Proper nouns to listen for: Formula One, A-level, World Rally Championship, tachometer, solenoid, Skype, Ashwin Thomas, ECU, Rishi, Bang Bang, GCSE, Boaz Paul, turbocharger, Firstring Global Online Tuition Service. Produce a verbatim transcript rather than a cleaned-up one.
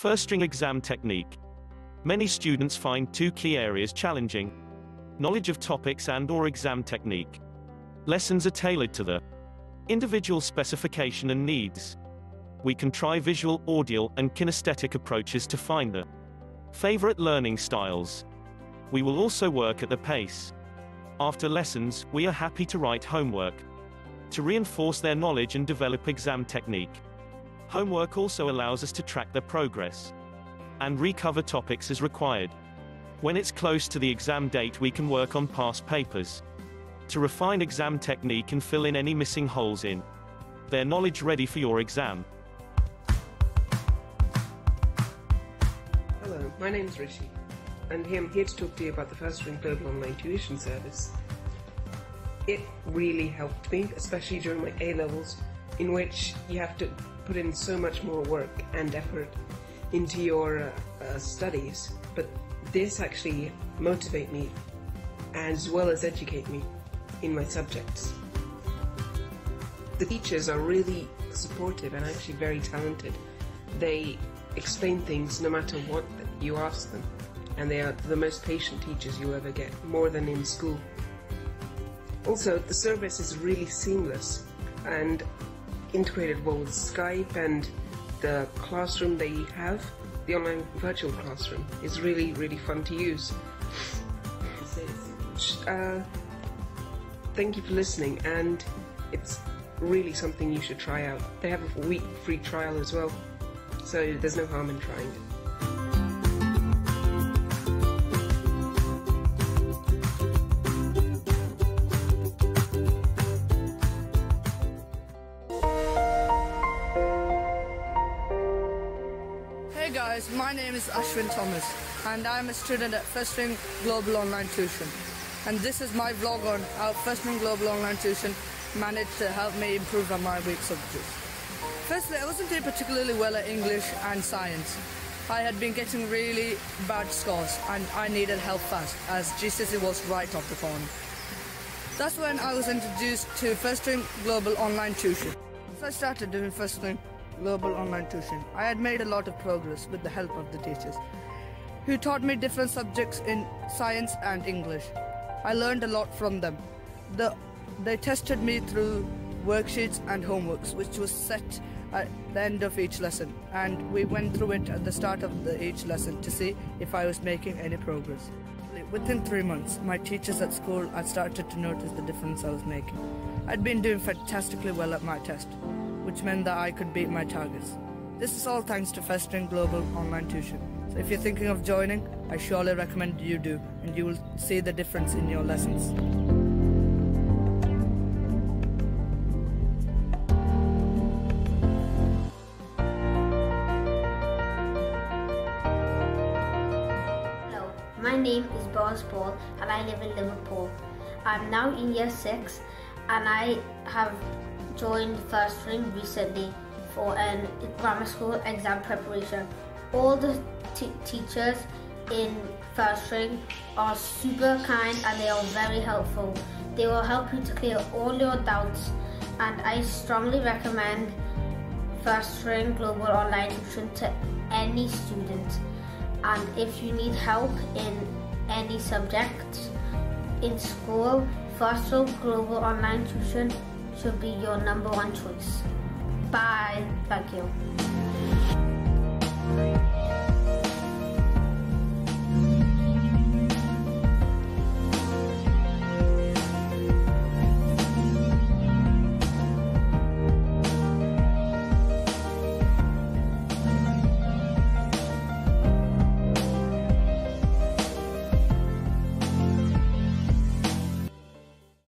Firstring exam technique. Many students find two key areas challenging: knowledge of topics and/or exam technique. Lessons are tailored to the individual specification and needs. We can try visual, audio, and kinesthetic approaches to find the favorite learning styles. We will also work at the pace. After lessons, we are happy to write homework to reinforce their knowledge and develop exam technique. Homework also allows us to track their progress and recover topics as required. When it's close to the exam date, we can work on past papers to refine exam technique and fill in any missing holes in their knowledge, ready for your exam. Hello, my name is Rishi, and I'm here to talk to you about the Firstring Global Online Tuition Service. It really helped me, especially during my A levels, in which you have to put in so much more work and effort into your uh, uh, studies, but this actually motivated me as well as educate me in my subjects. The teachers are really supportive and actually very talented. They explain things no matter what you ask them, and they are the most patient teachers you ever get, more than in school. Also, the service is really seamless and integrated well with Skype, and the classroom they have, the online virtual classroom, is really, really fun to use. Uh, thank you for listening, and it's really something you should try out. They have a week free trial as well, so there's no harm in trying it. Hey guys, my name is Ashwin Thomas, and I'm a student at Firstring Global Online Tuition, and this is my vlog on how Firstring Global Online Tuition managed to help me improve on my weak subjects. Firstly, I wasn't doing particularly well at English and science. I had been getting really bad scores, and I needed help fast, as G C S E was right off the corner. That's when I was introduced to Firstring Global Online Tuition. So I started doing Firstring Global Online Tuition. I had made a lot of progress with the help of the teachers, who taught me different subjects in science and English. I learned a lot from them. The, they tested me through worksheets and homeworks, which was set at the end of each lesson, and we went through it at the start of the, each lesson to see if I was making any progress. Within three months, my teachers at school had started to notice the difference I was making. I'd been doing fantastically well at my test, which meant that I could beat my targets. This is all thanks to Firstring Global Online Tuition. So if you're thinking of joining, I surely recommend you do, and you will see the difference in your lessons. Hello, my name is Boaz Paul, and I live in Liverpool. I'm now in year six, and I have joined Firstring recently for an grammar school exam preparation. All the teachers in Firstring are super kind, and they are very helpful. They will help you to clear all your doubts, and I strongly recommend Firstring Global Online Tuition to any student. And if you need help in any subject in school, Firstring Global Online Tuition should be your number one choice. Bye. Thank you.